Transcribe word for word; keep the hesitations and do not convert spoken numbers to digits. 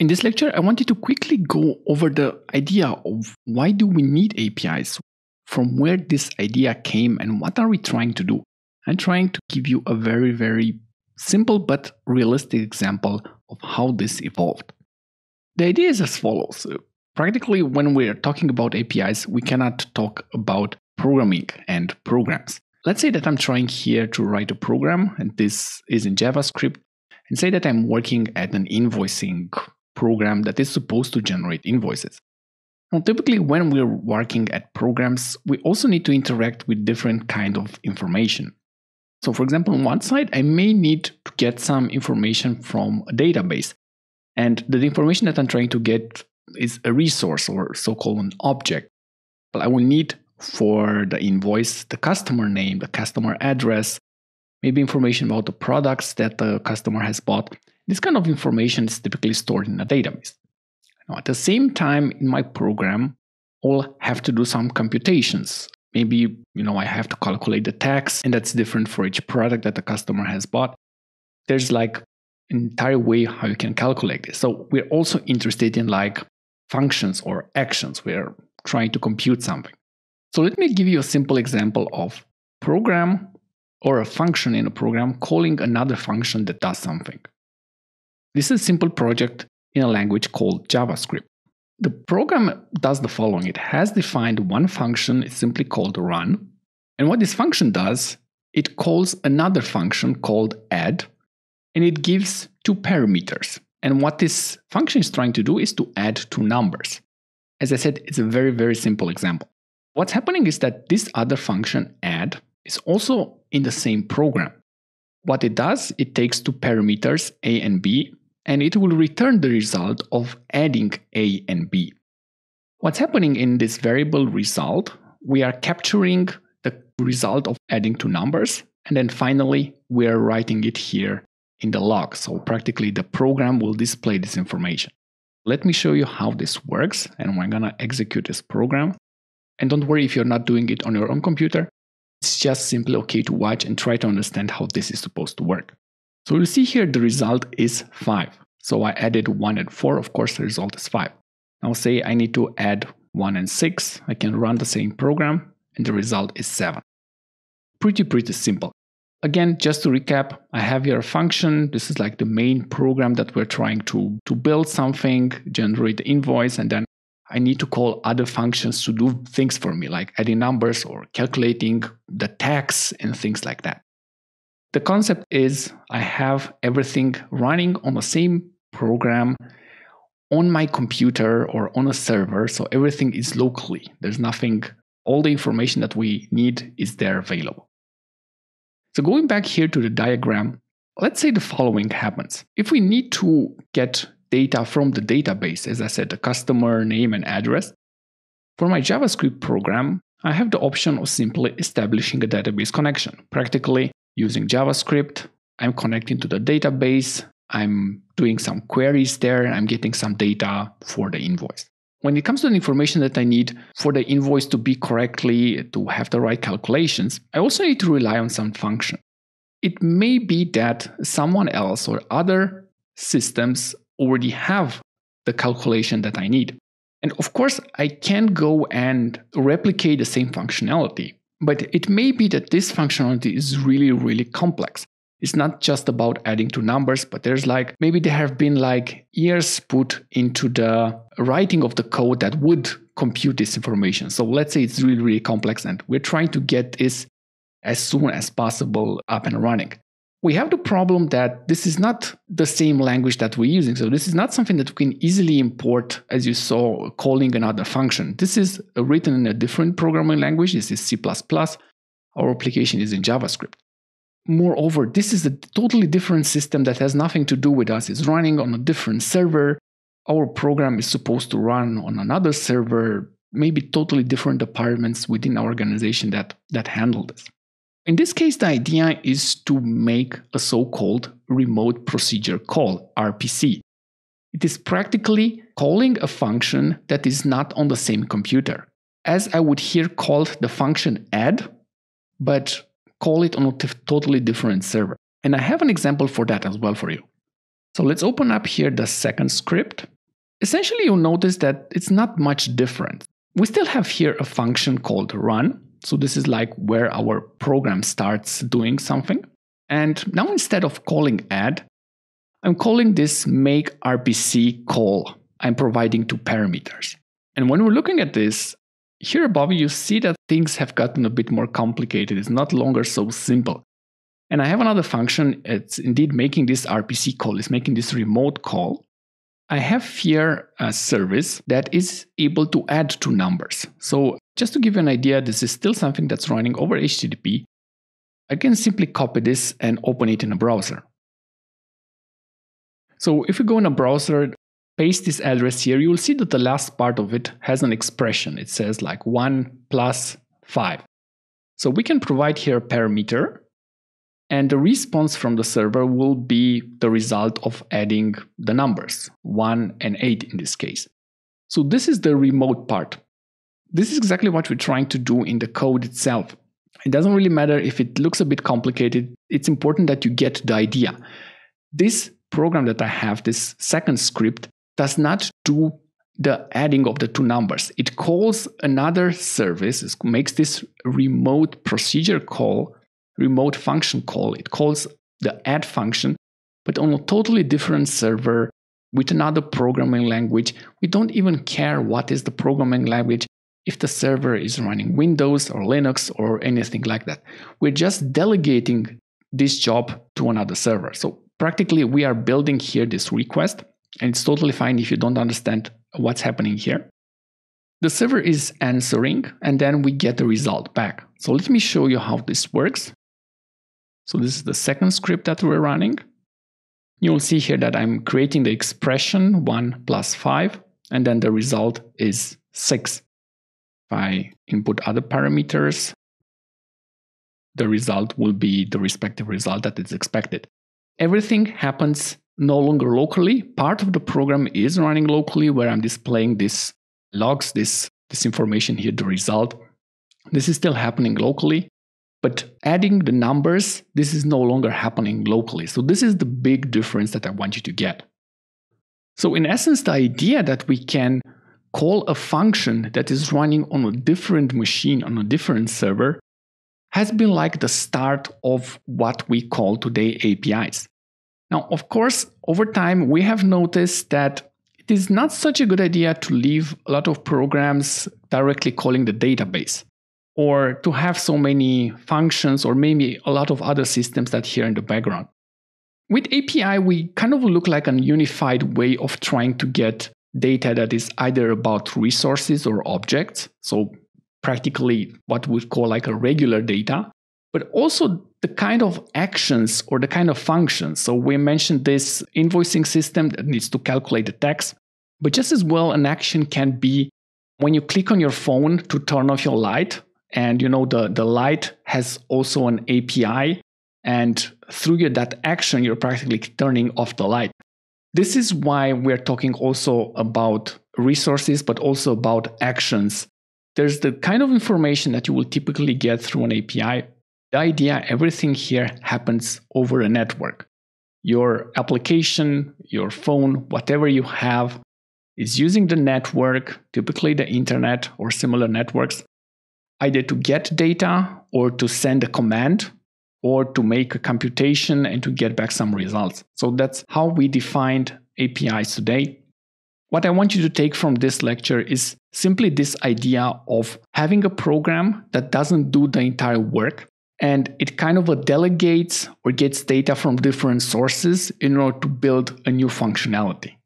In this lecture, I wanted to quickly go over the idea of why do we need A P Is, from where this idea came, and what are we trying to do. I'm trying to give you a very, very simple but realistic example of how this evolved. The idea is as follows. Practically, when we're talking about A P Is, we cannot talk about programming and programs. Let's say that I'm trying here to write a program, and this is in JavaScript, and say that I'm working at an invoicing program that is supposed to generate invoices. Now, typically, when we're working at programs, we also need to interact with different kind of information. So, for example, on one side, I may need to get some information from a database, and the information that I'm trying to get is a resource, or so-called an object. But I will need for the invoice the customer name, the customer address, maybe information about the products that the customer has bought. This kind of information is typically stored in a database. Now, at the same time, in my program, I'll have to do some computations. Maybe, you know, I have to calculate the tax, and that's different for each product that the customer has bought. There's like an entire way how you can calculate this. So we're also interested in like functions or actions. We're trying to compute something. So let me give you a simple example of program or a function in a program calling another function that does something. This is a simple project in a language called JavaScript. The program does the following. It has defined one function. It's simply called run. And what this function does, it calls another function called add, and it gives two parameters. And what this function is trying to do is to add two numbers. As I said, it's a very, very simple example. What's happening is that this other function, add, is also in the same program. What it does, it takes two parameters, A and B, and it will return the result of adding A and B. What's happening in this variable result, we are capturing the result of adding two numbers, and then finally we are writing it here in the log. So practically the program will display this information. Let me show you how this works, and we're gonna execute this program. And don't worry if you're not doing it on your own computer, it's just simply okay to watch and try to understand how this is supposed to work. So you'll see here the result is five. So I added one and four, of course the result is five. Now say I need to add one and six, I can run the same program and the result is seven. Pretty, pretty simple. Again, just to recap, I have here a function. This is like the main program that we're trying to, to build something, generate the invoice, and then I need to call other functions to do things for me, like adding numbers or calculating the tax and things like that. The concept is I have everything running on the same program on my computer or on a server, so everything is locally. There's nothing, all the information that we need is there available. So going back here to the diagram, let's say the following happens. If we need to get data from the database, as I said, the customer name and address, for my JavaScript program, I have the option of simply establishing a database connection. Practically, using JavaScript, I'm connecting to the database, I'm doing some queries there, I'm getting some data for the invoice. When it comes to the information that I need for the invoice to be correctly, to have the right calculations, I also need to rely on some function. It may be that someone else or other systems already have the calculation that I need. And of course, I can go and replicate the same functionality. But it may be that this functionality is really, really complex. It's not just about adding two numbers, but there's like, maybe there have been like years put into the writing of the code that would compute this information. So let's say it's really, really complex, and we're trying to get this as soon as possible up and running. We have the problem that this is not the same language that we're using. So this is not something that we can easily import, as you saw, calling another function. This is written in a different programming language. This is C plus plus. Our application is in JavaScript. Moreover, this is a totally different system that has nothing to do with us. It's running on a different server. Our program is supposed to run on another server, maybe totally different departments within our organization that, that handle this. In this case, the idea is to make a so-called remote procedure call, R P C. It is practically calling a function that is not on the same computer. As I would here call the function add, but call it on a totally different server. And I have an example for that as well for you. So let's open up here the second script. Essentially, you'll notice that it's not much different. We still have here a function called run. So this is like where our program starts doing something. And now instead of calling add, I'm calling this make R P C call. I'm providing two parameters. And when we're looking at this, here above you see that things have gotten a bit more complicated. It's not longer so simple. And I have another function. It's indeed making this R P C call. It's making this remote call. I have here a service that is able to add two numbers. So just to give you an idea, this is still something that's running over H T T P. I can simply copy this and open it in a browser. So if we go in a browser, paste this address here, you will see that the last part of it has an expression. It says like one plus five. So we can provide here a parameter. And the response from the server will be the result of adding the numbers, one and eight in this case. So this is the remote part. This is exactly what we're trying to do in the code itself. It doesn't really matter if it looks a bit complicated. It's important that you get the idea. This program that I have, this second script, does not do the adding of the two numbers. It calls another service. It makes this remote procedure call, remote function call. It calls the add function, but on a totally different server with another programming language. We don't even care what is the programming language, if the server is running Windows or Linux or anything like that. We're just delegating this job to another server. So practically we are building here this request, and it's totally fine if you don't understand what's happening here. The server is answering, and then we get the result back. So let me show you how this works. So this is the second script that we're running. You'll see here that I'm creating the expression one plus five, and then the result is six. If I input other parameters, the result will be the respective result that is expected. Everything happens no longer locally. Part of the program is running locally, where I'm displaying this logs, this, this information here, the result. This is still happening locally. But adding the numbers, this is no longer happening locally. So this is the big difference that I want you to get. So in essence, the idea that we can call a function that is running on a different machine, on a different server, has been like the start of what we call today A P Is. Now, of course, over time, we have noticed that it is not such a good idea to leave a lot of programs directly calling the database, or to have so many functions, or maybe a lot of other systems that here in the background. With A P I, we kind of look like a unified way of trying to get data that is either about resources or objects, so practically what we call like a regular data, but also the kind of actions or the kind of functions. So we mentioned this invoicing system that needs to calculate the tax, but just as well an action can be when you click on your phone to turn off your light. And you know, the, the light has also an A P I, and through that action, you're practically turning off the light. This is why we're talking also about resources, but also about actions. There's the kind of information that you will typically get through an A P I. The idea, everything here happens over a network. Your application, your phone, whatever you have is using the network, typically the internet or similar networks, either to get data or to send a command or to make a computation and to get back some results. So that's how we defined A P Is today. What I want you to take from this lecture is simply this idea of having a program that doesn't do the entire work, and it kind of delegates or gets data from different sources in order to build a new functionality.